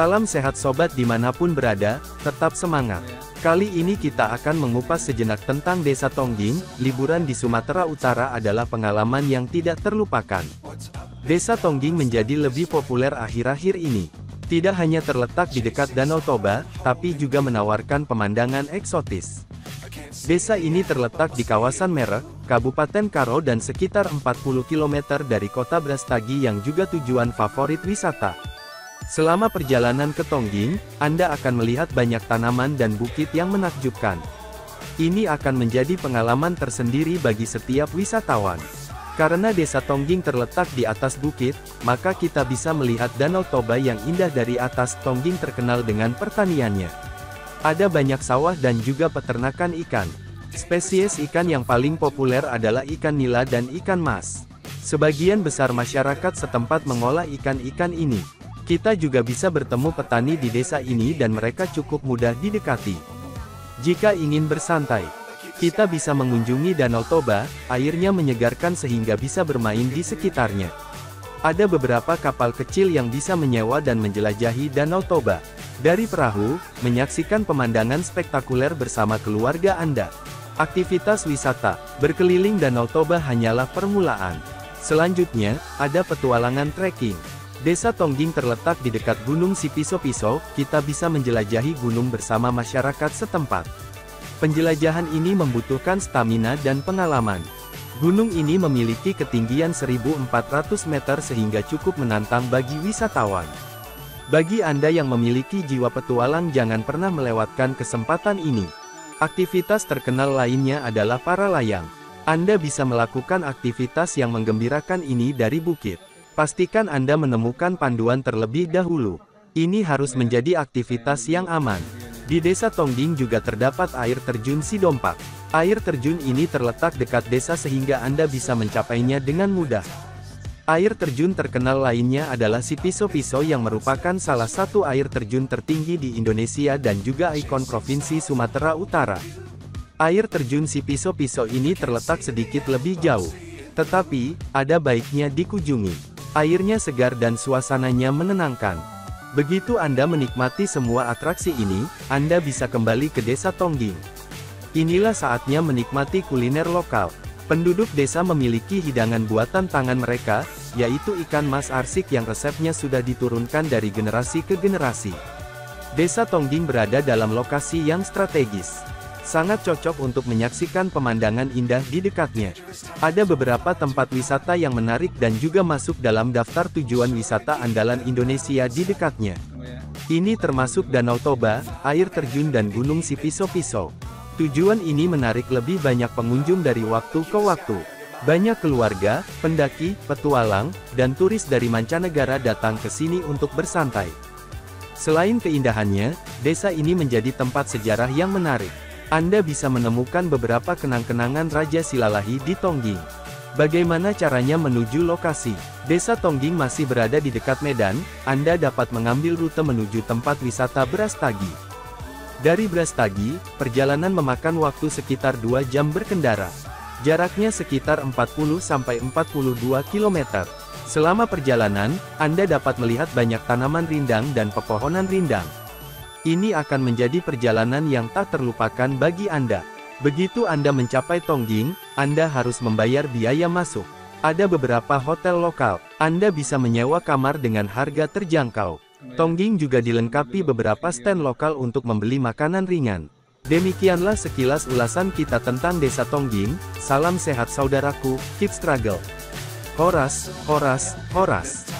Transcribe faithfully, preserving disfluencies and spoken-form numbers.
Salam sehat sobat dimanapun berada, tetap semangat. Kali ini kita akan mengupas sejenak tentang Desa Tongging. Liburan di Sumatera Utara adalah pengalaman yang tidak terlupakan. Desa Tongging menjadi lebih populer akhir-akhir ini. Tidak hanya terletak di dekat Danau Toba, tapi juga menawarkan pemandangan eksotis. Desa ini terletak di kawasan Merak, Kabupaten Karo dan sekitar empat puluh kilometer dari kota Brastagi yang juga tujuan favorit wisata. Selama perjalanan ke Tongging, Anda akan melihat banyak tanaman dan bukit yang menakjubkan. Ini akan menjadi pengalaman tersendiri bagi setiap wisatawan. Karena Desa Tongging terletak di atas bukit, maka kita bisa melihat Danau Toba yang indah dari atas. Tongging terkenal dengan pertaniannya. Ada banyak sawah dan juga peternakan ikan. Spesies ikan yang paling populer adalah ikan nila dan ikan mas. Sebagian besar masyarakat setempat mengolah ikan-ikan ini. Kita juga bisa bertemu petani di desa ini dan mereka cukup mudah didekati. Jika ingin bersantai, kita bisa mengunjungi Danau Toba, airnya menyegarkan sehingga bisa bermain di sekitarnya. Ada beberapa kapal kecil yang bisa menyewa dan menjelajahi Danau Toba. Dari perahu, menyaksikan pemandangan spektakuler bersama keluarga Anda. Aktivitas wisata, berkeliling Danau Toba hanyalah permulaan. Selanjutnya, ada petualangan trekking. Desa Tongging terletak di dekat Gunung Sipiso-Piso, kita bisa menjelajahi gunung bersama masyarakat setempat. Penjelajahan ini membutuhkan stamina dan pengalaman. Gunung ini memiliki ketinggian seribu empat ratus meter sehingga cukup menantang bagi wisatawan. Bagi Anda yang memiliki jiwa petualang jangan pernah melewatkan kesempatan ini. Aktivitas terkenal lainnya adalah para layang. Anda bisa melakukan aktivitas yang menggembirakan ini dari bukit. Pastikan Anda menemukan panduan terlebih dahulu. Ini harus menjadi aktivitas yang aman. Di Desa Tongging juga terdapat air terjun Sidompak. Air terjun ini terletak dekat desa sehingga Anda bisa mencapainya dengan mudah. Air terjun terkenal lainnya adalah Sipiso-Piso yang merupakan salah satu air terjun tertinggi di Indonesia dan juga ikon Provinsi Sumatera Utara. Air terjun Sipiso-Piso ini terletak sedikit lebih jauh, tetapi ada baiknya dikunjungi. Airnya segar dan suasananya menenangkan. Begitu Anda menikmati semua atraksi ini, Anda bisa kembali ke Desa Tongging. Inilah saatnya menikmati kuliner lokal. Penduduk desa memiliki hidangan buatan tangan mereka, yaitu ikan mas arsik yang resepnya sudah diturunkan dari generasi ke generasi. Desa Tongging berada dalam lokasi yang strategis. Sangat cocok untuk menyaksikan pemandangan indah di dekatnya. Ada beberapa tempat wisata yang menarik dan juga masuk dalam daftar tujuan wisata andalan Indonesia di dekatnya. Ini termasuk Danau Toba, air terjun dan Gunung Sipiso-Piso. Tujuan ini menarik lebih banyak pengunjung dari waktu ke waktu. Banyak keluarga, pendaki, petualang, dan turis dari mancanegara datang ke sini untuk bersantai. Selain keindahannya, desa ini menjadi tempat sejarah yang menarik. Anda bisa menemukan beberapa kenang-kenangan Raja Silalahi di Tongging. Bagaimana caranya menuju lokasi? Desa Tongging masih berada di dekat Medan, Anda dapat mengambil rute menuju tempat wisata Brastagi. Dari Brastagi, perjalanan memakan waktu sekitar dua jam berkendara. Jaraknya sekitar empat puluh sampai empat puluh dua kilometer. Selama perjalanan, Anda dapat melihat banyak tanaman rindang dan pepohonan rindang. Ini akan menjadi perjalanan yang tak terlupakan bagi Anda. Begitu Anda mencapai Tongging, Anda harus membayar biaya masuk. Ada beberapa hotel lokal. Anda bisa menyewa kamar dengan harga terjangkau. Tongging juga dilengkapi beberapa stand lokal untuk membeli makanan ringan. Demikianlah sekilas ulasan kita tentang Desa Tongging. Salam sehat saudaraku, keep struggle. Horas, horas, horas.